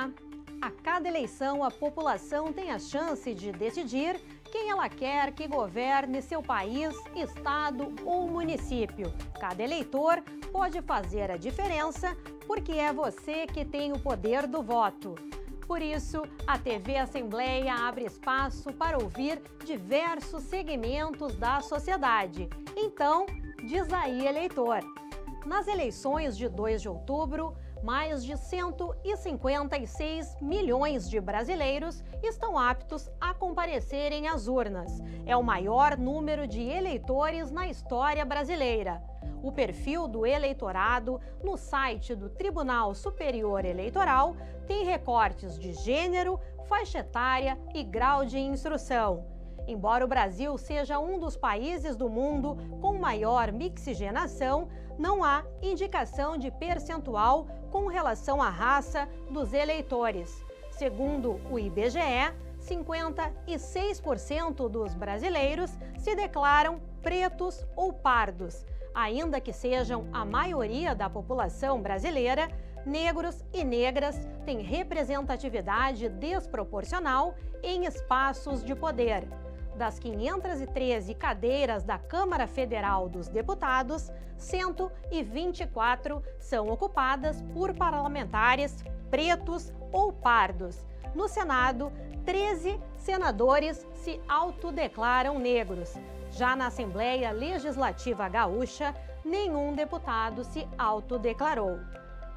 Olá! A cada eleição, a população tem a chance de decidir quem ela quer que governe seu país, estado ou município. Cada eleitor pode fazer a diferença porque é você que tem o poder do voto. Por isso, a TV Assembleia abre espaço para ouvir diversos segmentos da sociedade. Então, diz aí, eleitor. Nas eleições de 2 de outubro, mais de 156 milhões de brasileiros estão aptos a comparecerem às urnas. É o maior número de eleitores na história brasileira. O perfil do eleitorado no site do Tribunal Superior Eleitoral tem recortes de gênero, faixa etária e grau de instrução. Embora o Brasil seja um dos países do mundo com maior mixigenação, não há indicação de percentual com relação à raça dos eleitores. Segundo o IBGE, 56% dos brasileiros se declaram pretos ou pardos. Ainda que sejam a maioria da população brasileira, negros e negras têm representatividade desproporcional em espaços de poder. Das 513 cadeiras da Câmara Federal dos Deputados, 124 são ocupadas por parlamentares pretos ou pardos. No Senado, 13 senadores se autodeclaram negros. Já na Assembleia Legislativa Gaúcha, nenhum deputado se autodeclarou.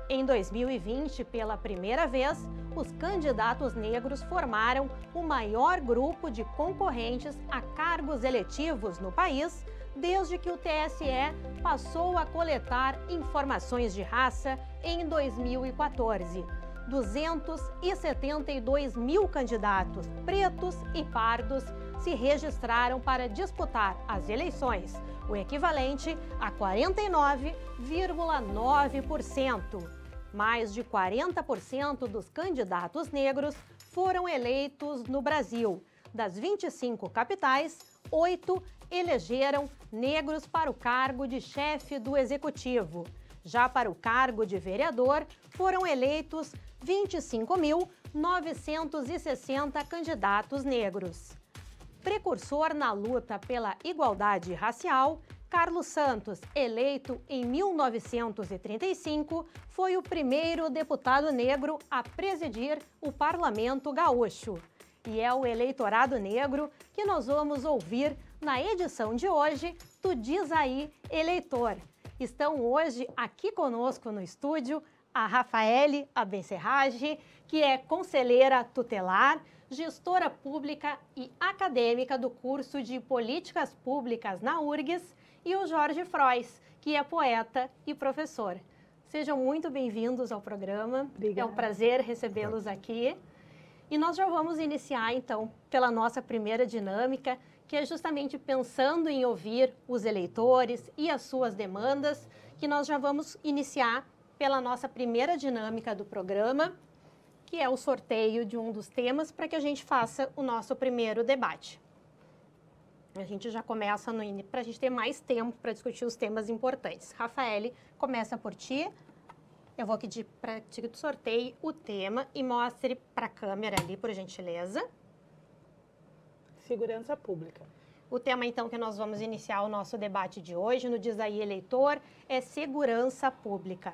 Em 2020, pela primeira vez, os candidatos negros formaram o maior grupo de concorrentes a cargos eletivos no país, desde que o TSE passou a coletar informações de raça em 2014. 272 mil candidatos pretos e pardos se registraram para disputar as eleições, o equivalente a 49,9%. Mais de 40% dos candidatos negros foram eleitos no Brasil. Das 25 capitais, 8 elegeram negros para o cargo de chefe do executivo. Já para o cargo de vereador, foram eleitos 25.960 candidatos negros. Precursor na luta pela igualdade racial, Carlos Santos, eleito em 1935, foi o primeiro deputado negro a presidir o Parlamento Gaúcho. E é o eleitorado negro que nós vamos ouvir na edição de hoje do Diz aí Eleitor. Estão hoje aqui conosco no estúdio a Rafaele Abenserrage, que é conselheira tutelar, gestora pública e acadêmica do curso de Políticas Públicas na URGS, e o Jorge Fróes, que é poeta e professor. Sejam muito bem-vindos ao programa. Obrigada. É um prazer recebê-los aqui. E nós já vamos iniciar, então, pela nossa primeira dinâmica, que é justamente pensando em ouvir os eleitores e as suas demandas, que nós já vamos iniciar pela nossa primeira dinâmica do programa, que é o sorteio de um dos temas para que a gente faça o nosso primeiro debate. A gente já começa no INE para a gente ter mais tempo para discutir os temas importantes. Rafaele, começa por ti. Eu vou pedir para ti que tu sorteie o tema e mostre para a câmera ali, por gentileza. Segurança pública. O tema, então, que nós vamos iniciar o nosso debate de hoje no Diz aí Eleitor é segurança pública.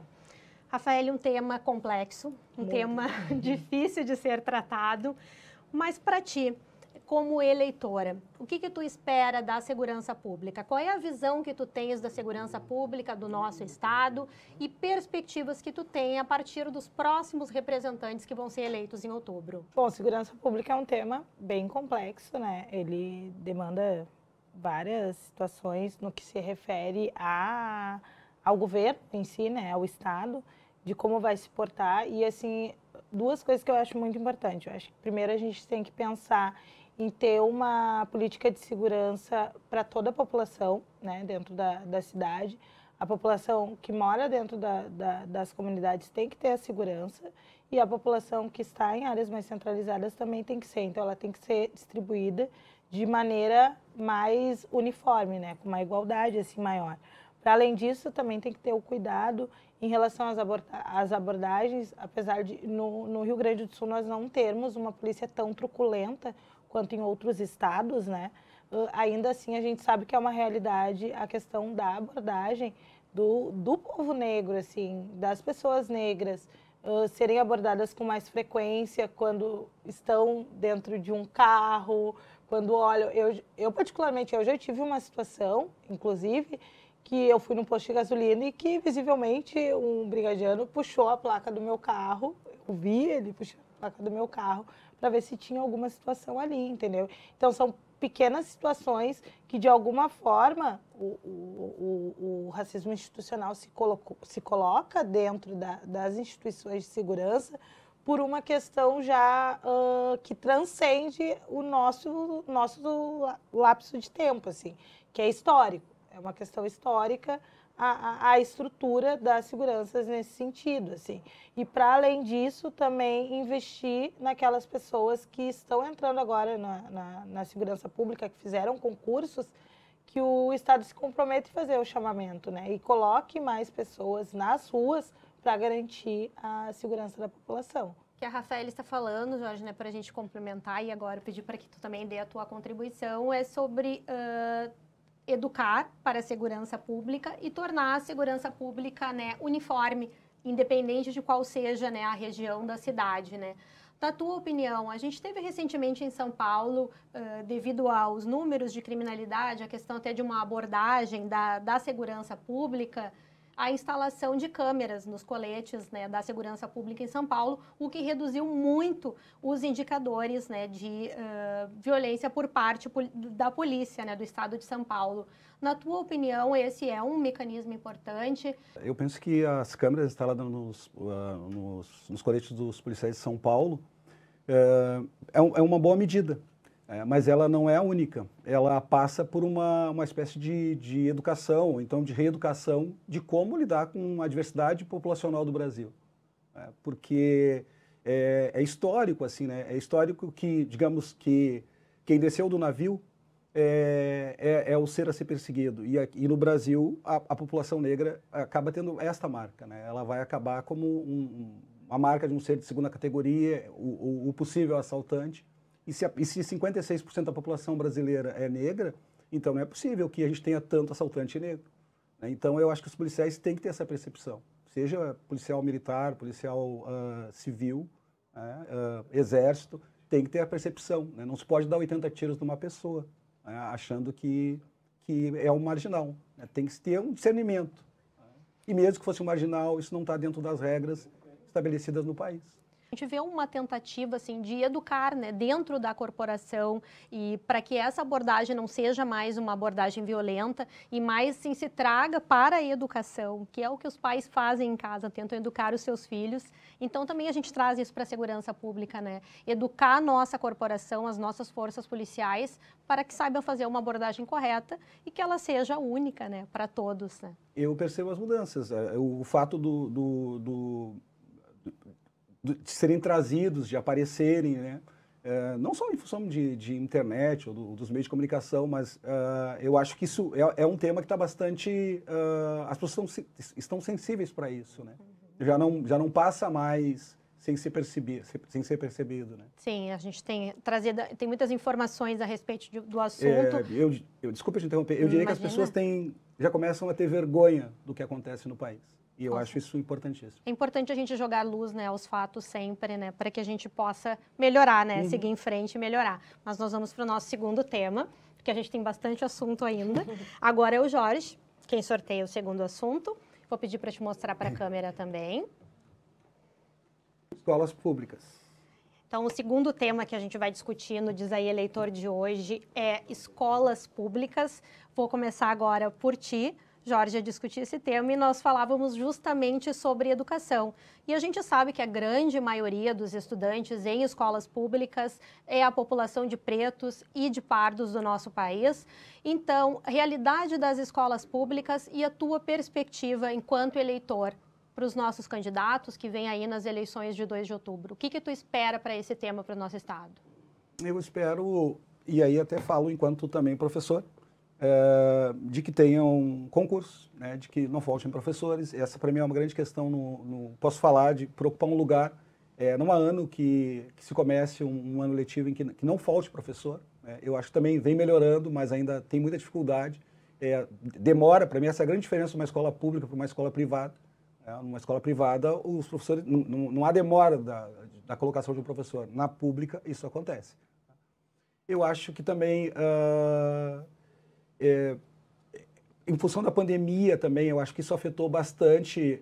Rafaele, um tema complexo, um tema difícil de ser tratado, mas para ti, como eleitora, o que tu espera da segurança pública? Qual é a visão que tu tens da segurança pública do nosso Estado e perspectivas que tu tem a partir dos próximos representantes que vão ser eleitos em outubro? Bom, segurança pública é um tema bem complexo, né? Ele demanda várias situações no que se refere ao governo em si, né? Ao Estado, de como vai se portar e, assim, duas coisas que eu acho muito importante. Eu acho que, primeiro, a gente tem que pensar em ter uma política de segurança para toda a população, né, dentro da cidade. A população que mora dentro das comunidades tem que ter a segurança e a população que está em áreas mais centralizadas também tem que ser. Então, ela tem que ser distribuída de maneira mais uniforme, né, com uma igualdade assim maior. Para além disso, também tem que ter o cuidado em relação às abordagens, apesar de no Rio Grande do Sul nós não termos uma polícia tão truculenta quanto em outros estados, né? Ainda assim, a gente sabe que é uma realidade a questão da abordagem do povo negro, assim, das pessoas negras, serem abordadas com mais frequência quando estão dentro de um carro, quando olham... Eu particularmente, eu já tive uma situação, inclusive, que eu fui num posto de gasolina e que, visivelmente, um brigadiano puxou a placa do meu carro, eu vi ele puxando a placa do meu carro, para ver se tinha alguma situação ali, entendeu? Então, são pequenas situações que, de alguma forma, o racismo institucional se coloca dentro das instituições de segurança por uma questão já que transcende o nosso lapso de tempo, assim, que é histórico. É uma questão histórica a estrutura das seguranças nesse sentido, assim. E, para além disso, também investir naquelas pessoas que estão entrando agora na segurança pública, que fizeram concursos, que o Estado se compromete a fazer o chamamento, né? E coloque mais pessoas nas ruas para garantir a segurança da população. Que a Rafaele está falando, Jorge, né, para a gente complementar e agora pedir para que tu também dê a tua contribuição, é sobre... educar para a segurança pública e tornar a segurança pública, né, uniforme, independente de qual seja, né, a região da cidade, né. Da tua opinião, a gente teve recentemente em São Paulo, devido aos números de criminalidade, a questão até de uma abordagem da segurança pública, a instalação de câmeras nos coletes, né, da segurança pública em São Paulo, o que reduziu muito os indicadores, né, de violência por parte da polícia, né, do estado de São Paulo. Na tua opinião, esse é um mecanismo importante? Eu penso que as câmeras instaladas nos coletes dos policiais de São Paulo é uma boa medida, mas ela não é a única. Ela passa por uma espécie de educação, então de reeducação, de como lidar com a diversidade populacional do Brasil. Porque é histórico, assim, né? É histórico que, digamos, que quem desceu do navio é o ser a ser perseguido. E no Brasil, a população negra acaba tendo esta marca, né? Ela vai acabar como a marca de um ser de segunda categoria, o possível assaltante. E se 56% da população brasileira é negra, então não é possível que a gente tenha tanto assaltante negro. Então, eu acho que os policiais têm que ter essa percepção, seja policial militar, policial civil, exército, tem que ter a percepção. Né? Não se pode dar 80 tiros numa pessoa, achando que é um marginal. Né? Tem que ter um discernimento. E mesmo que fosse um marginal, isso não está dentro das regras estabelecidas no país. A gente vê uma tentativa, assim, de educar, né, dentro da corporação, e para que essa abordagem não seja mais uma abordagem violenta e mais, sim, se traga para a educação, que é o que os pais fazem em casa, tentam educar os seus filhos. Então, também a gente traz isso para a segurança pública, né? Educar a nossa corporação, as nossas forças policiais, para que saibam fazer uma abordagem correta e que ela seja única, né, para todos, né? Eu percebo as mudanças. O fato de serem trazidos, de aparecerem, né? Não só em função de internet ou dos meios de comunicação, mas eu acho que isso é um tema que está bastante... as pessoas estão sensíveis para isso, né? Já não passa mais sem ser percebido, né? Sim, a gente tem trazido, tem muitas informações a respeito do assunto. Eu desculpa te interromper, eu diria que as pessoas já começam a ter vergonha do que acontece no país. E eu acho isso importantíssimo. É importante a gente jogar luz, né, aos fatos sempre, né, para que a gente possa melhorar, né, seguir em frente e melhorar. Mas nós vamos para o nosso segundo tema, porque a gente tem bastante assunto ainda. Agora é o Jorge, quem sorteia o segundo assunto. Vou pedir para te mostrar para a câmera também. Escolas públicas. Então, o segundo tema que a gente vai discutir no Diz aí Eleitor de hoje é escolas públicas. Vou começar agora por ti, Jorge, a discutir esse tema, e nós falávamos justamente sobre educação. E a gente sabe que a grande maioria dos estudantes em escolas públicas é a população de pretos e de pardos do nosso país. Então, a realidade das escolas públicas e a tua perspectiva enquanto eleitor para os nossos candidatos que vêm aí nas eleições de 2 de outubro. O que tu espera para esse tema para o nosso estado? Eu espero, e aí até falo enquanto também professor, de que tenham concurso, né, de que não faltem professores. Essa para mim é uma grande questão, posso falar de preocupar um lugar, num ano que se comece um ano letivo em que não falte professor. Eu acho que também vem melhorando, mas ainda tem muita dificuldade. Demora, para mim, essa é a grande diferença de uma escola pública para uma escola privada. Numa escola privada, os professores, não há demora da colocação de um professor. Na pública, isso acontece. Eu acho que também, em função da pandemia também, eu acho que isso afetou bastante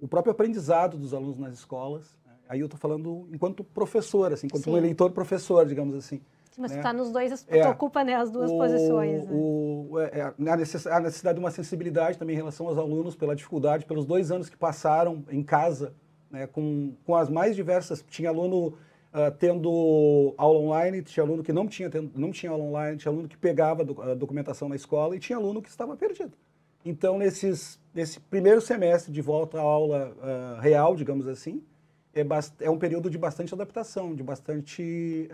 o próprio aprendizado dos alunos nas escolas. Aí eu estou falando enquanto professor, assim, enquanto um eleitor professor, digamos assim. Sim, mas está nos dois, ocupa, né, as duas posições. Né? A necessidade de uma sensibilidade também em relação aos alunos, pela dificuldade, pelos 2 anos que passaram em casa, né, com as mais diversas. Tinha aluno tendo aula online, tinha aluno que não tinha aula online, tinha aluno que pegava a documentação na escola e tinha aluno que estava perdido. Então, nesse primeiro semestre de volta à aula real, digamos assim, é um período de bastante adaptação, de bastante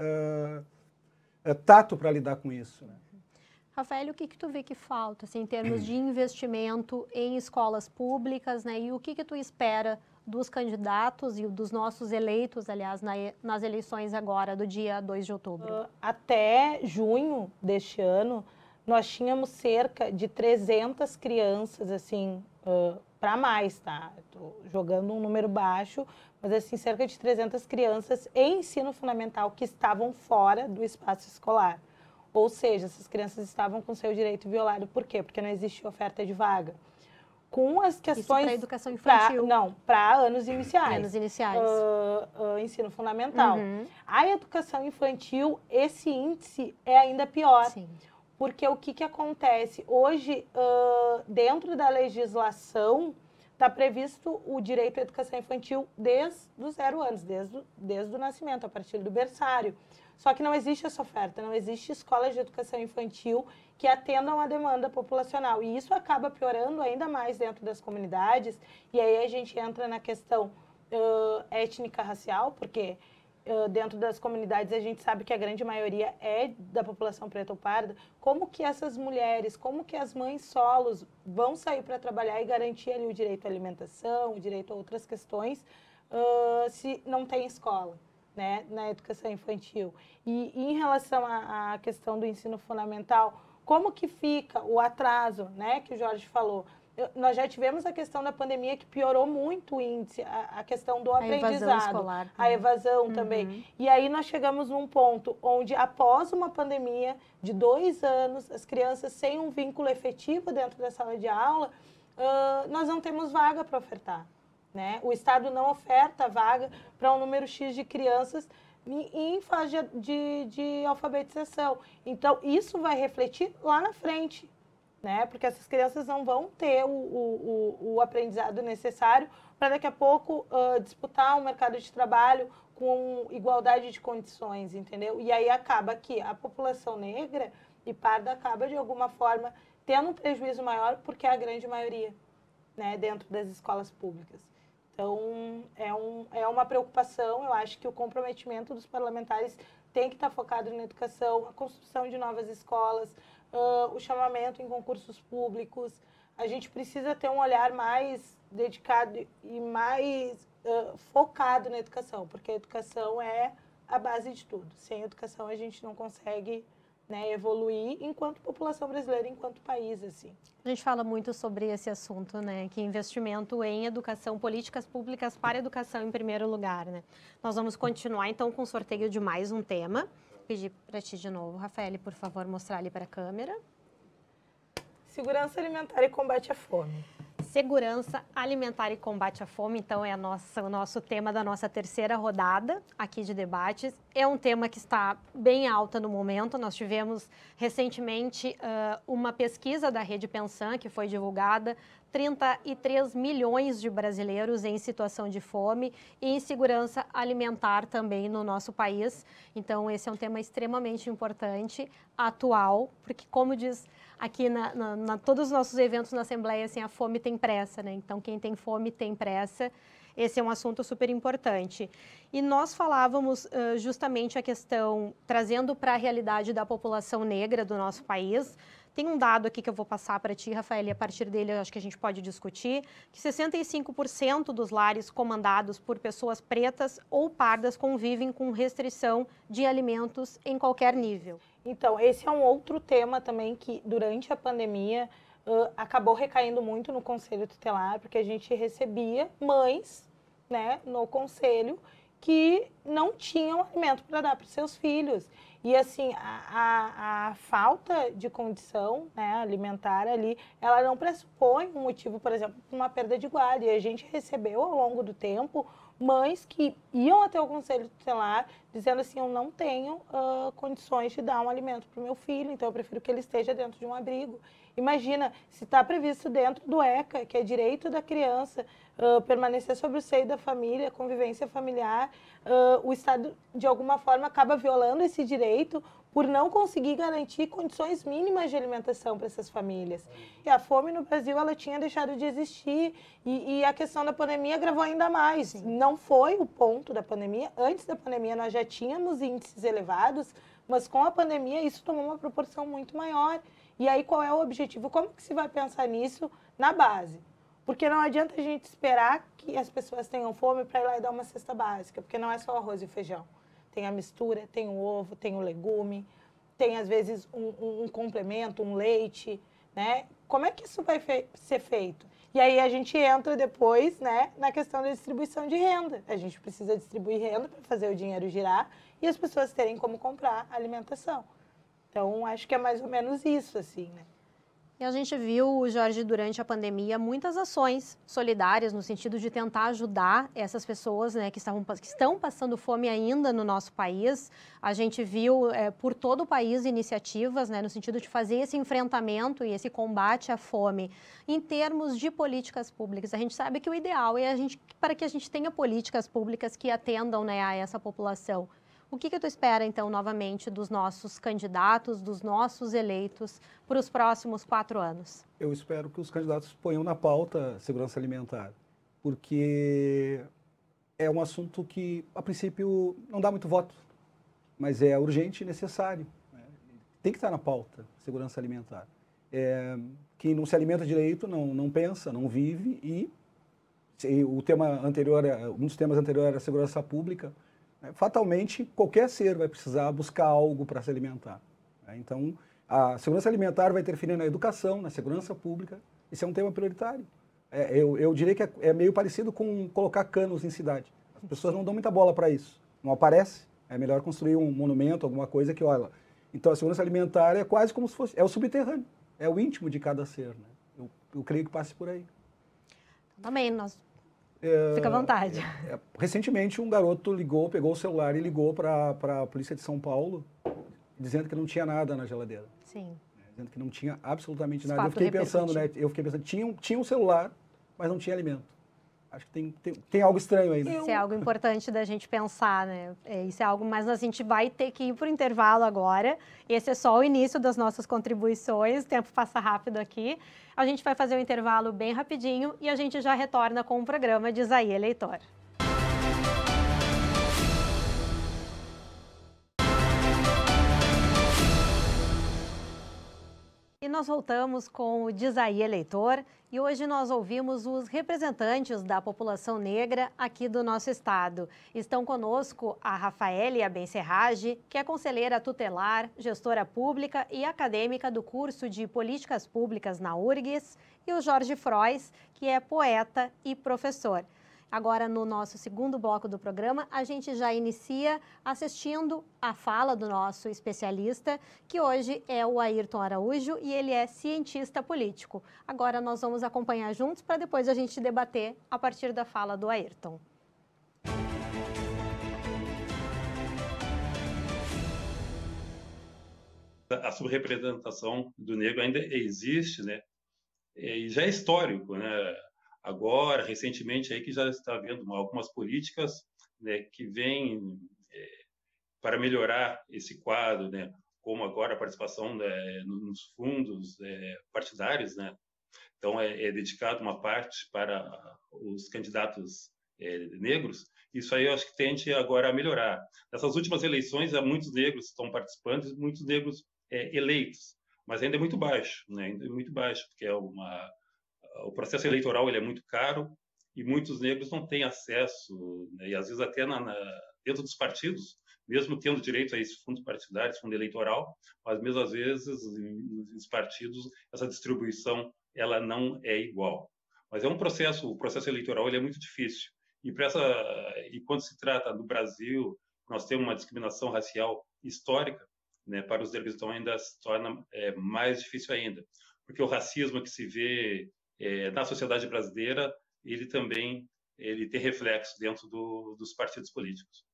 tato para lidar com isso. Né? Rafaele, o que tu vê que falta, assim, em termos de investimento em escolas públicas, né? E o que tu espera dos candidatos e dos nossos eleitos, aliás, nas eleições agora, do dia 2 de outubro? Até junho deste ano, nós tínhamos cerca de 300 crianças, assim, para mais, tá? Estou jogando um número baixo, mas assim, cerca de 300 crianças em ensino fundamental que estavam fora do espaço escolar. Ou seja, essas crianças estavam com seu direito violado. Por quê? Porque não existia oferta de vaga. Com as questões... Isso para educação infantil? Não, para anos iniciais. Anos iniciais. Ensino fundamental. Uhum. A educação infantil, esse índice é ainda pior. Sim. Porque o que acontece? Hoje, dentro da legislação, está previsto o direito à educação infantil desde os 0 anos, desde o nascimento, a partir do berçário. Só que não existe essa oferta, não existe escolas de educação infantil que atendam à demanda populacional. E isso acaba piorando ainda mais dentro das comunidades. E aí a gente entra na questão étnica racial, porque dentro das comunidades a gente sabe que a grande maioria é da população preta ou parda. Como que essas mulheres, como que as mães solos vão sair para trabalhar e garantir ali o direito à alimentação, o direito a outras questões, se não tem escola, né, na educação infantil? E em relação à questão do ensino fundamental, como que fica o atraso, né, que o Jorge falou? Nós já tivemos a questão da pandemia que piorou muito o índice, a questão do aprendizado, evasão escolar, né? A evasão também. E aí nós chegamos num ponto onde, após uma pandemia de 2 anos, as crianças sem um vínculo efetivo dentro da sala de aula, nós não temos vaga para ofertar, né? O Estado não oferta vaga para um número X de crianças em fase de alfabetização. Então, isso vai refletir lá na frente, né? Porque essas crianças não vão ter o aprendizado necessário para daqui a pouco disputar um mercado de trabalho com igualdade de condições, entendeu? E aí acaba que a população negra e parda acaba, de alguma forma, tendo um prejuízo maior, porque é a grande maioria, né, dentro das escolas públicas. Então, é uma preocupação. Eu acho que o comprometimento dos parlamentares tem que estar focado na educação, a construção de novas escolas, o chamamento em concursos públicos. A gente precisa ter um olhar mais dedicado e mais focado na educação, porque a educação é a base de tudo. Sem educação a gente não consegue, né, evoluir enquanto população brasileira, enquanto país, assim. A gente fala muito sobre esse assunto, né, que investimento em educação, políticas públicas para a educação em primeiro lugar, né. Nós vamos continuar, então, com o sorteio de mais um tema. Pedir para ti de novo, Rafaele, por favor, mostrar ali para a câmera. Segurança alimentar e combate à fome. Segurança alimentar e combate à fome, então, é o nosso tema da nossa terceira rodada aqui de debates. É um tema que está bem alta no momento. Nós tivemos recentemente uma pesquisa da Rede Pensan, que foi divulgada 33 milhões de brasileiros em situação de fome e insegurança alimentar também no nosso país. Então, esse é um tema extremamente importante, atual, porque, como diz aqui todos os nossos eventos na Assembleia, assim, a fome tem pressa, né? Então, quem tem fome tem pressa. Esse é um assunto super importante. E nós falávamos justamente a questão, trazendo para a realidade da população negra do nosso país. Tem um dado aqui que eu vou passar para ti, Rafaele, e a partir dele eu acho que a gente pode discutir, que 65% dos lares comandados por pessoas pretas ou pardas convivem com restrição de alimentos em qualquer nível. Então, esse é um outro tema também que, durante a pandemia, acabou recaindo muito no Conselho Tutelar, porque a gente recebia mães, né, no Conselho, que não tinham alimento para dar para os seus filhos. E, assim, a falta de condição, né, alimentar ali, ela não pressupõe um motivo, por exemplo, uma perda de guarda. E a gente recebeu, ao longo do tempo, mães que iam até o Conselho Tutelar dizendo assim, eu não tenho condições de dar um alimento para o meu filho, então eu prefiro que ele esteja dentro de um abrigo. Imagina, se está previsto dentro do ECA, que é direito da criança permanecer sobre o seio da família, convivência familiar, o Estado, de alguma forma, acaba violando esse direito por não conseguir garantir condições mínimas de alimentação para essas famílias. E a fome no Brasil, ela tinha deixado de existir, e a questão da pandemia agravou ainda mais. Não foi o ponto da pandemia. Antes da pandemia, nós já tínhamos índices elevados, mas com a pandemia isso tomou uma proporção muito maior. E aí, qual é o objetivo? Como que se vai pensar nisso na base? Porque não adianta a gente esperar que as pessoas tenham fome para ir lá e dar uma cesta básica, porque não é só arroz e feijão. Tem a mistura, tem o ovo, tem o legume, tem, às vezes, um complemento, um leite, né? Como é que isso vai ser feito? E aí a gente entra depois, né, na questão da distribuição de renda. A gente precisa distribuir renda para fazer o dinheiro girar e as pessoas terem como comprar alimentação. Então, acho que é mais ou menos isso, assim, né? E a gente viu, Jorge, durante a pandemia, muitas ações solidárias no sentido de tentar ajudar essas pessoas, né, que estão passando fome ainda no nosso país. A gente viu por todo o país iniciativas, né, no sentido de fazer esse enfrentamento e esse combate à fome. Em termos de políticas públicas, a gente sabe que o ideal é para que a gente tenha políticas públicas que atendam, né, a essa população. O que tu espera, então, novamente, dos nossos candidatos, dos nossos eleitos, para os próximos 4 anos? Eu espero que os candidatos ponham na pauta segurança alimentar, porque é um assunto que, a princípio, não dá muito voto, mas é urgente e necessário. Tem que estar na pauta, segurança alimentar. Quem não se alimenta direito não pensa, não vive, e o tema anterior, um dos temas anteriores era a segurança pública. Fatalmente, qualquer ser vai precisar buscar algo para se alimentar. Então, a segurança alimentar vai interferir na educação, na segurança pública. Esse é um tema prioritário. Eu diria que é meio parecido com colocar canos em cidade. As pessoas não dão muita bola para isso. Não aparece. É melhor construir um monumento, alguma coisa que olha. Então, a segurança alimentar é quase como se fosse... É o subterrâneo, é o íntimo de cada ser. Né? Eu creio que passe por aí. Também, nós... Fica à vontade. Recentemente, um garoto ligou, pegou o celular e ligou para a polícia de São Paulo, dizendo que não tinha nada na geladeira. Sim. Dizendo que não tinha absolutamente nada. Eu fiquei pensando, né? Tinha um celular, mas não tinha alimento. Acho que tem algo estranho aí, né? Isso é algo importante da gente pensar, né? Isso é algo, mas a gente vai ter que ir para o intervalo agora. Esse é só o início das nossas contribuições, o tempo passa rápido aqui. A gente vai fazer um intervalo bem rapidinho e a gente já retorna com o programa Diz aí Eleitor. E nós voltamos com o Diz aí Eleitor e hoje nós ouvimos os representantes da população negra aqui do nosso estado. Estão conosco a Rafaele Abenserrage, que é conselheira tutelar, gestora pública e acadêmica do curso de Políticas Públicas na URGS, e o Jorge Fróes, que é poeta e professor. Agora, no nosso segundo bloco do programa, a gente já inicia assistindo a fala do nosso especialista, que hoje é o Airton Araújo, e ele é cientista político. Agora nós vamos acompanhar juntos para depois a gente debater a partir da fala do Airton. A subrepresentação do negro ainda existe, né? e já é histórico, né? Agora, recentemente, aí que já está havendo algumas políticas, né, que vêm para melhorar esse quadro, né, como agora a participação, né, nos fundos partidários, né? Então, é dedicado uma parte para os candidatos negros. Isso aí eu acho que tende agora a melhorar. Nessas últimas eleições, há muitos negros que estão participando, muitos negros eleitos, mas ainda é muito baixo, né? Ainda é muito baixo, porque o processo eleitoral ele é muito caro e muitos negros não têm acesso, né? E às vezes até dentro dos partidos, mesmo tendo direito a esse fundo partidário, esse fundo eleitoral, mas mesmo às vezes nos partidos essa distribuição ela não é igual. Mas é um processo, o processo eleitoral ele é muito difícil. E quando se trata do Brasil, nós temos uma discriminação racial histórica, né, para os negros, então ainda se torna mais difícil ainda, porque o racismo que se vê na sociedade brasileira, ele tem reflexo dentro dos partidos políticos.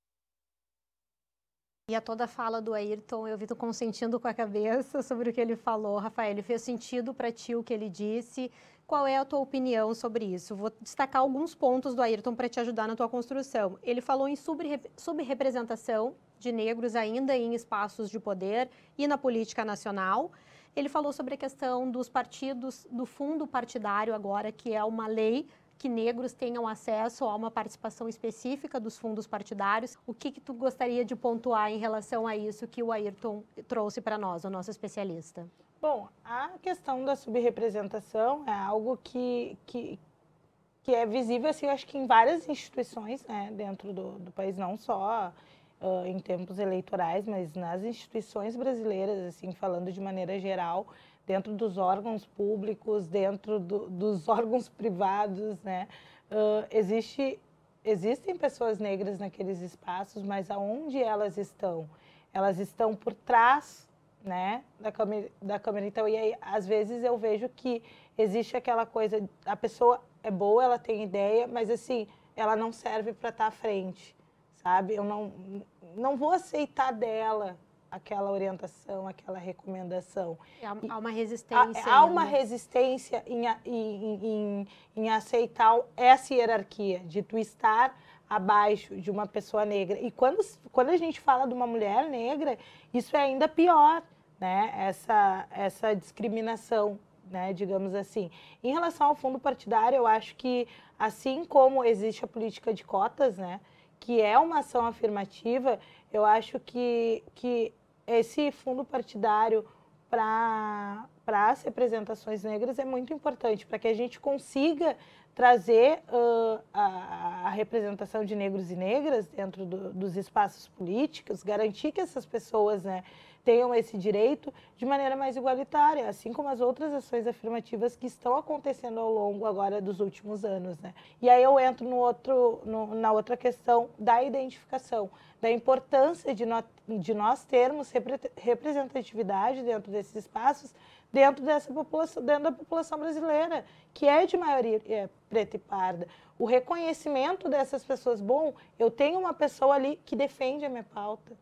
E a toda a fala do Airton, eu vi tu consentindo com a cabeça sobre o que ele falou. Rafaele, fez sentido para ti o que ele disse? Qual é a tua opinião sobre isso? Vou destacar alguns pontos do Airton para te ajudar na tua construção. Ele falou em subrepresentação de negros ainda em espaços de poder e na política nacional. Ele falou sobre a questão dos partidos, do fundo partidário agora, que é uma lei, que negros tenham acesso a uma participação específica dos fundos partidários. O que tu gostaria de pontuar em relação a isso que o Airton trouxe para nós, o nosso especialista? Bom, a questão da subrepresentação é algo que é visível, assim, acho que em várias instituições, né, dentro do país, não só em tempos eleitorais, mas nas instituições brasileiras, assim, falando de maneira geral, dentro dos órgãos públicos, dentro dos órgãos privados, né? Existem pessoas negras naqueles espaços, mas aonde elas estão? Elas estão por trás, né, da câmera. Então, e aí, às vezes eu vejo que existe aquela coisa, a pessoa é boa, ela tem ideia, mas assim, ela não serve para estar à frente, sabe? Eu não vou aceitar dela aquela orientação, aquela recomendação. Há uma resistência. Há uma resistência em aceitar essa hierarquia, de tu estar abaixo de uma pessoa negra. E quando a gente fala de uma mulher negra, isso é ainda pior, né? Essa discriminação, né? Digamos assim. Em relação ao fundo partidário, eu acho que, assim como existe a política de cotas, né, que é uma ação afirmativa, eu acho que esse fundo partidário para as representações negras é muito importante, para que a gente consiga trazer a representação de negros e negras dentro dos espaços políticos, garantir que essas pessoas, né, tenham esse direito de maneira mais igualitária, assim como as outras ações afirmativas que estão acontecendo ao longo agora dos últimos anos, né? E aí eu entro na outra questão da identificação, da importância de nós termos representatividade dentro desses espaços, dentro dessa população, dentro da população brasileira, que é de maioria preta e parda. O reconhecimento dessas pessoas, bom, eu tenho uma pessoa ali que defende a minha pauta.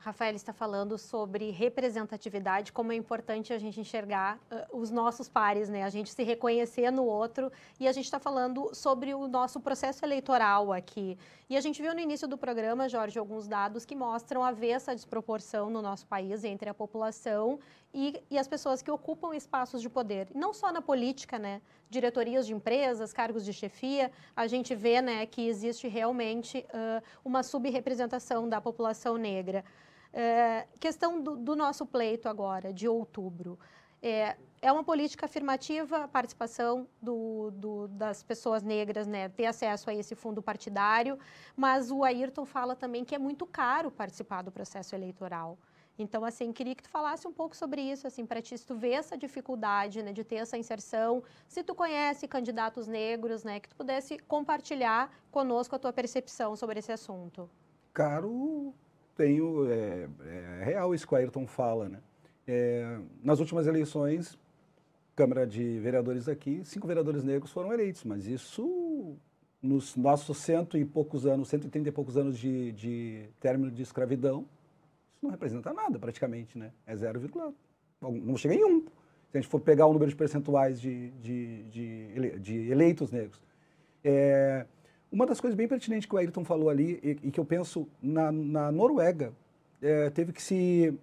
Rafaele está falando sobre representatividade, como é importante a gente enxergar os nossos pares, né? A gente se reconhecer no outro, e a gente está falando sobre o nosso processo eleitoral aqui. E a gente viu no início do programa, Jorge, alguns dados que mostram haver essa desproporção no nosso país entre a população e as pessoas que ocupam espaços de poder. Não só na política, né? Diretorias de empresas, cargos de chefia, a gente vê, né, que existe realmente uma subrepresentação da população negra. Questão do nosso pleito agora, de outubro. É uma política afirmativa a participação das pessoas negras, né, ter acesso a esse fundo partidário, mas o Airton fala também que é muito caro participar do processo eleitoral. Então, assim, queria que tu falasse um pouco sobre isso, assim, para ti, se tu vê essa dificuldade, né, de ter essa inserção, se tu conhece candidatos negros, né, que tu pudesse compartilhar conosco a tua percepção sobre esse assunto. Caro, é real isso que o Airton fala, né? Nas últimas eleições, Câmara de Vereadores aqui, 5 vereadores negros foram eleitos, mas isso, nos nossos 130 e poucos anos de término de escravidão, não representa nada praticamente, né? É 0,1. Não chega em 1. se a gente for pegar o número de percentuais de eleitos negros. Uma das coisas bem pertinentes que o Airton falou ali, e que eu penso na Noruega, teve que se...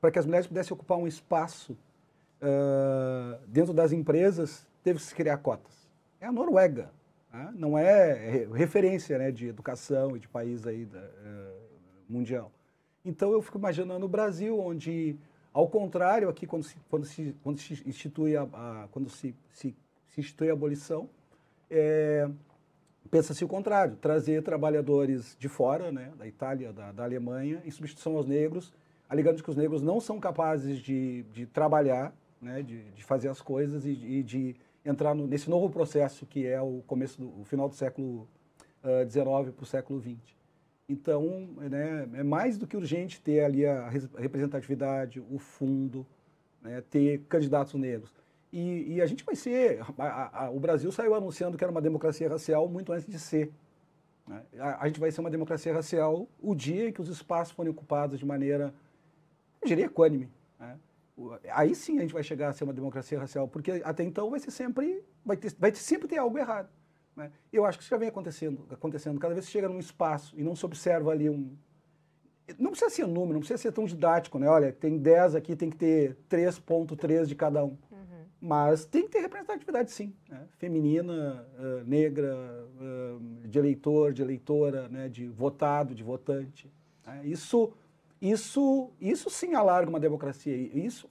para que as mulheres pudessem ocupar um espaço dentro das empresas, teve que se criar cotas. É a Noruega, né? Não é referência, né, de educação e de país aí mundial. Então, eu fico imaginando o Brasil, onde, ao contrário, aqui, quando se institui a abolição, pensa-se o contrário, trazer trabalhadores de fora, né, da Itália, da Alemanha, em substituição aos negros, alegando que os negros não são capazes de trabalhar, né, de fazer as coisas e de entrar nesse novo processo que é o final do século XIX para o século XX. Então, né, é mais do que urgente ter ali a representatividade, o fundo, né, ter candidatos negros. E a gente vai ser... o Brasil saiu anunciando que era uma democracia racial muito antes de ser. Né? A gente vai ser uma democracia racial o dia em que os espaços forem ocupados de maneira... eu diria equânime, né? Aí sim a gente vai chegar a ser uma democracia racial, porque até então vai sempre ter algo errado, né? Eu acho que isso já vem acontecendo. Cada vez que chega num espaço e não se observa ali um... Não precisa ser número, não precisa ser tão didático, né? Olha, tem 10 aqui, tem que ter 3,3 de cada um. Uhum. Mas tem que ter representatividade, sim, né? Feminina, negra, de eleitor, de eleitora, né? De votado, de votante, né? Isso sim alarga uma democracia.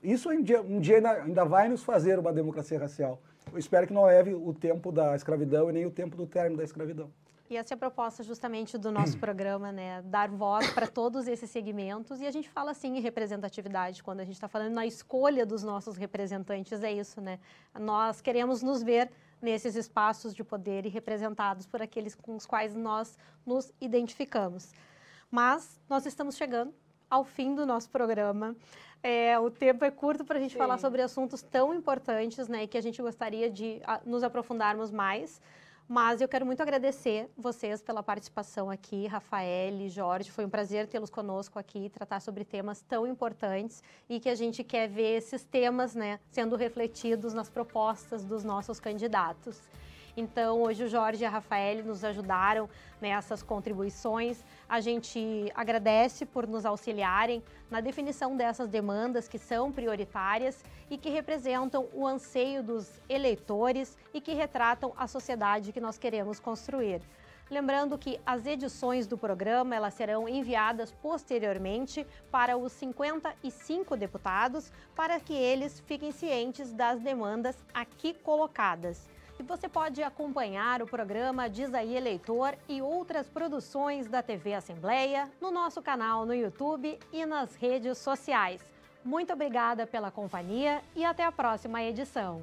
Isso um dia ainda vai nos fazer uma democracia racial. Eu espero que não leve o tempo da escravidão e nem o tempo do término da escravidão. E essa é a proposta justamente do nosso programa, né? Dar voz para todos esses segmentos. E a gente fala, assim, em representatividade, quando a gente está falando na escolha dos nossos representantes, é isso, né? Nós queremos nos ver nesses espaços de poder e representados por aqueles com os quais nós nos identificamos. Mas nós estamos chegando ao fim do nosso programa. O tempo é curto para a gente falar sobre assuntos tão importantes, né, que a gente gostaria de nos aprofundarmos mais. Mas eu quero muito agradecer vocês pela participação aqui, Rafaele, Jorge. Foi um prazer tê-los conosco aqui, tratar sobre temas tão importantes e que a gente quer ver esses temas, né, sendo refletidos nas propostas dos nossos candidatos. Então, hoje o Jorge e a Rafaele nos ajudaram nessas contribuições. A gente agradece por nos auxiliarem na definição dessas demandas que são prioritárias e que representam o anseio dos eleitores e que retratam a sociedade que nós queremos construir. Lembrando que as edições do programa, elas serão enviadas posteriormente para os 55 deputados, para que eles fiquem cientes das demandas aqui colocadas. E você pode acompanhar o programa Diz aí Eleitor e outras produções da TV Assembleia no nosso canal no YouTube e nas redes sociais. Muito obrigada pela companhia e até a próxima edição.